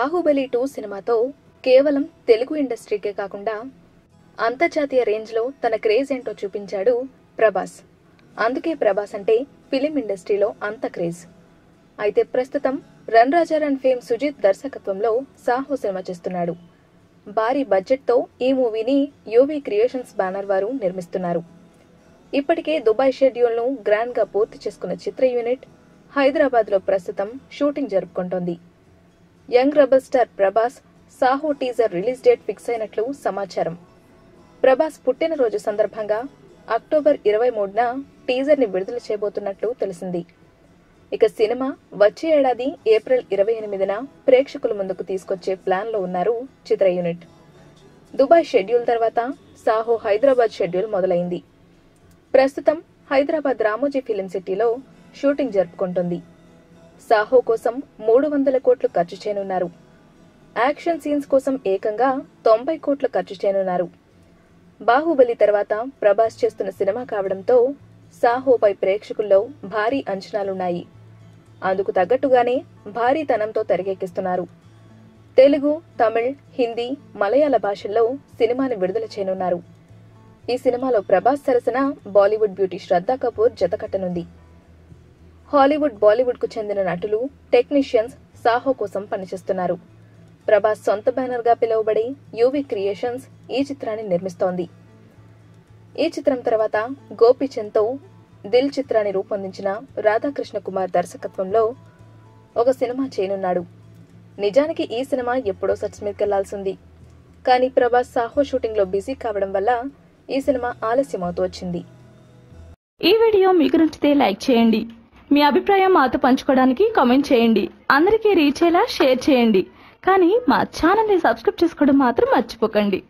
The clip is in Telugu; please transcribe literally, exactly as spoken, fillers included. బాహుబలి two సినిమాతో కేవలం తెలుగు ఇండస్ట్రీకే కాకుండా అంతర్జాతీయ రేంజ్ లో తన క్రేజ్ ఏంటో చూపించాడు ప్రభాస్. అందుకే ప్రభాస్ అంటే ఫిలిం ఇండస్ట్రీలో అంత క్రేజ్. అయితే ప్రస్తుతం రన్ రాజారన్ ఫేమ్ సుజిత్ దర్శకత్వంలో సాహో సినిమా చేస్తున్నాడు. భారీ బడ్జెట్ తో ఈ మూవీని యూవీ క్రియేషన్స్ బ్యానర్ వారు నిర్మిస్తున్నారు. ఇప్పటికే దుబాయ్ షెడ్యూల్ ను గ్రాండ్ గా పూర్తి చేసుకున్న చిత్ర యూనిట్ హైదరాబాద్ లో ప్రస్తుతం షూటింగ్ జరుపుకుంటోంది. Young rebel star Prabhas Saaho teaser release date fix అయినట్లు సమాచారం. ప్రభాస్ పుట్టినరోజు సందర్భంగా అక్టోబర్ ఇరవై మూడున టీజర్ ని విడుదల చేయబోతున్నట్లు తెలిసింది. ఇక సినిమా వచ్చే ఏడాది ఏప్రిల్ ఇరవై ఎనిమిదిన ప్రేక్షకుల ముందుకు తీసుకొచ్చే ప్లాన్ లో ఉన్నారు చిత్ర యూనిట్. దుబాయ్ షెడ్యూల్ తర్వాత సాహో హైదరాబాద్ షెడ్యూల్ మొదలైంది. ప్రస్తుతం హైదరాబాద్ రామోజీ ఫిలిం సిటీలో షూటింగ్ జరుపుకుంటుంది. సాహో కోసం మూడు వందల కోట్లు ఖర్చు చేయనున్నారు. యాక్షన్ సీన్స్ కోసం ఏకంగా తొంభై కోట్లు ఖర్చు చేయనున్నారు. బాహుబలి తర్వాత ప్రభాస్ చేస్తున్న సినిమా కావడంతో సాహోపై ప్రేక్షకుల్లో భారీ అంచనాలున్నాయి. అందుకు తగ్గట్టుగానే భారీ తనంతో తెరకెక్కిస్తున్నారు. తెలుగు, తమిళ్, హిందీ, మలయాళ భాషల్లో సినిమాని విడుదల చేయనున్నారు. ఈ సినిమాలో ప్రభాస్ సరసన బాలీవుడ్ బ్యూటీ శ్రద్ధా కపూర్ జత కట్టనుంది. హాలీవుడ్, బాలీవుడ్ కు చెందిన నటులు, టెక్నీషియన్స్ సాహో కోసం పనిచేస్తున్నారు. ప్రభాస్ సొంత బ్యానర్ గా పిలువబడే యూవీ క్రియేషన్స్ ఈ చిత్రాన్ని నిర్మిస్తోంది. ఈ చిత్రం తర్వాత గోపీచంద్ తో దిల్ చిత్రాన్ని రూపొందించిన రాధాకృష్ణ కుమార్ దర్శకత్వంలో ఒక సినిమా చేయనున్నాడు. నిజానికి ఈ సినిమా ఎప్పుడో సక్సెస్ మీదకి వెళ్లాల్సింది, కానీ ప్రభాస్ సాహో షూటింగ్ లో బిజీ కావడం వల్ల ఈ సినిమా ఆలస్యమవుతూ వచ్చింది. ఈ వీడియో మీకు నచ్చితే లైక్ చేయండి, మీ అభిప్రాయం మాతో పంచుకోవడానికి కామెంట్ చేయండి, అందరికీ రీచ్ అయ్యేలా షేర్ చేయండి. కానీ మా ఛానల్ని సబ్స్క్రైబ్ చేసుకోవడం మాత్రం మర్చిపోకండి.